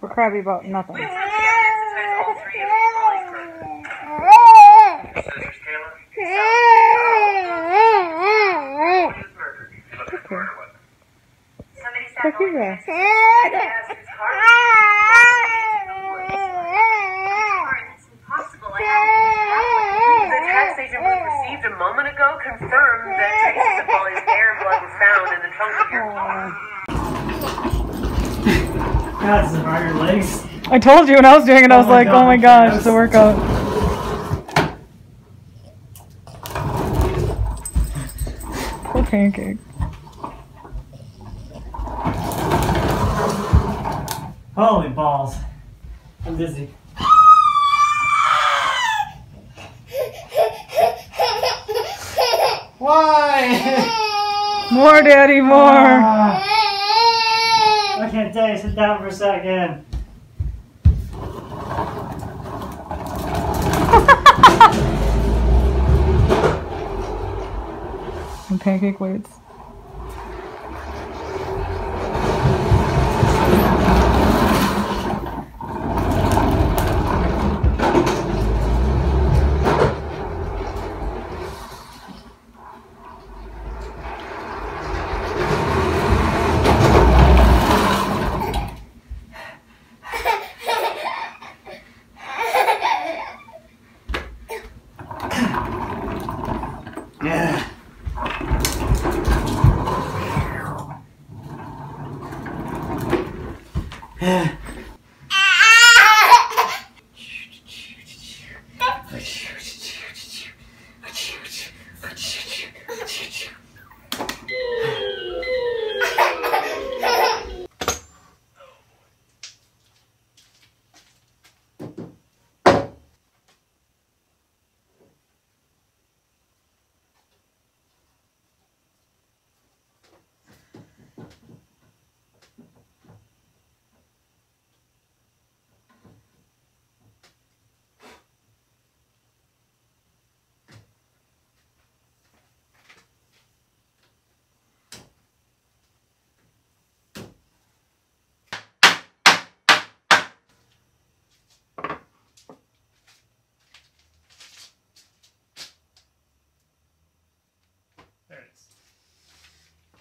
We're crabby about nothing. We exercise all three of these scissors, Taylor. What is murder? You look at murder weapon. Somebody sat on the desk and asked his heart. It's impossible. The tax agent we received a moment ago confirmed that traces of Molly's hair and blood was found in the trunk of your car. God, is it on your legs? I told you when I was doing it, I was like, oh my gosh, it's a workout. Poor pancake. Holy balls. I'm dizzy. Why? More, Daddy, more. I can't tell you, sit down for a second. And pancake waits. Yeah.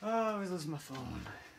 I always lose my phone.